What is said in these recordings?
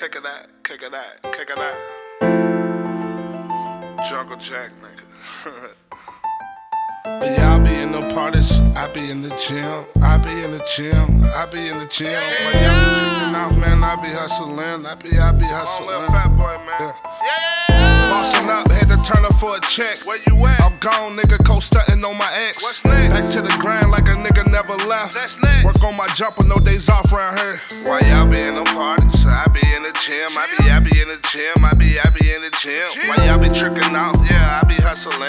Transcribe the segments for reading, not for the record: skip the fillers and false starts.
Kick it out. Jungle Jack, nigga. Yeah, I be in the parties, I be in the gym, I be in the gym. When y'all be tripping out, man, I be hustling, I be hustling. Little fat boy, man. Yeah. Bossing up, had to turn up for a check. Where you at? I'm gone, nigga, co-stunting on my ex. What's next? Back to the grind like a nigga never left. That's next. Work on my jumper, no days off around here. Why y'all be in the parties? I be in the gym. Why y'all be tricking out? Yeah, I be hustling.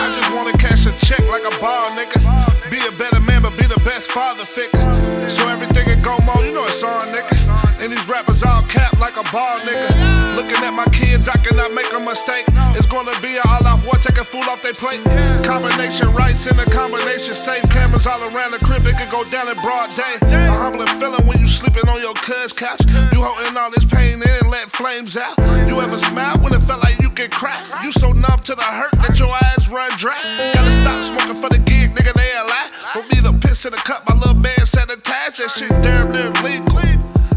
I just wanna cash a check like a ball, nigga. Be a better man, but be the best father figure. So everything it go more, you know it's on, nigga. And these rappers all capped like a ball, nigga. Looking at my kids, I cannot make a mistake. It's gonna be an all-out war, taking food off their plate. Combination rights in a combination safe. Cameras all around the crib, it could go down in broad day. A humbling feeling when you sleeping on your cuz couch. You holding all this pain in and let flames out. You ever smile when it felt like you could cry? You so numb to the hurt that your eyes run dry. Gotta stop smoking for the gig, nigga, they a lie. Don't be the piss in the cup, my little man sanitized. That shit damn near legal.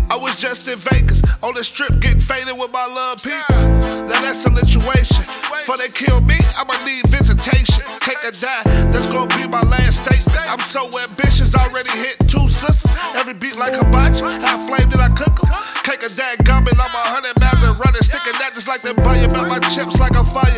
I was just in Vegas, on the strip getting faded with my love people. Now that's a lituation. Before they kill me, I'ma need visitation. Take a die, that's gonna be my last statement. I'm so ambitious, already hit two sisters. Every beat like hibachi, half flamed and I cook them. Cake a dad gumming on my 100 miles and running. Sticking that just like they buy about my chips like a fire.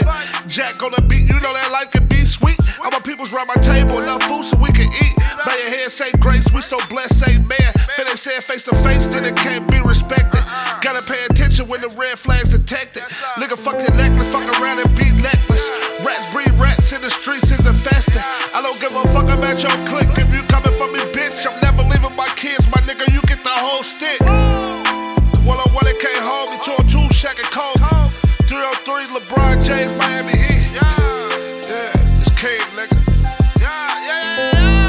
Jack on the beat, you know that like it be sweet. All my people's round my table, enough food so we can eat. By your head say grace, we so blessed, say man. Feel they said face to face, then it can't be respected. Gotta pay attention when the red flag's detected. Nigga, fuck your necklace, fuck around and be necklace. Rats breed rats in the streets is infested. I don't give a fuck about your clique. If you coming for me, bitch, I'm never leaving my kids. My nigga, you get the whole stick. The 101, it can't hold me. 202, Shack and Cole. 303, LeBron James, Miami Heat. Yeah, it's king, nigga.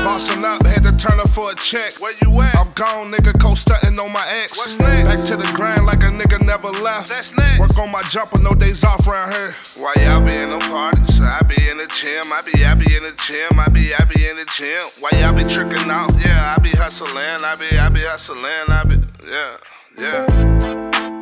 Bossing up, had to turn up for a check. Where you at? I'm gone, nigga, co-stunting on my ex. What's next? Back to the grind like a nigga never left. That's next. Work on my jumper, no days off around here. Why y'all be in the parties? I be in the gym. Why y'all be tricking out? Yeah, I be hustling. Yeah.